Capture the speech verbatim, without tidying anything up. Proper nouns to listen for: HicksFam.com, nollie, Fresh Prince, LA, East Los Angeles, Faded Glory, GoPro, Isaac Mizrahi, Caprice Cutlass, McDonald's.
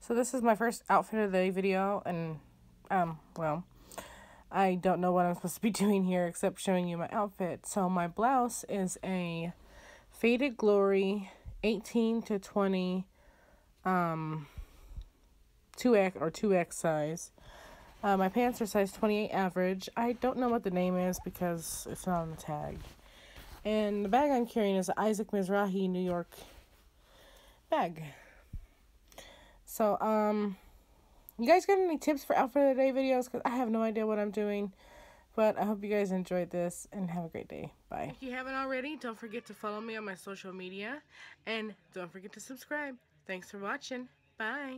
So this is my first outfit of the video, and um well, I don't know what I'm supposed to be doing here except showing you my outfit. So my blouse is a Faded Glory eighteen to twenty um two X or two X size. Uh, my pants are size twenty-eight average. I don't know what the name is because it's not on the tag. And the bag I'm carrying is an Isaac Mizrahi New York bag. So, um, you guys got any tips for outfit of the day videos? Because I have no idea what I'm doing. But I hope you guys enjoyed this and have a great day. Bye. If you haven't already, don't forget to follow me on my social media. And don't forget to subscribe. Thanks for watching. Bye.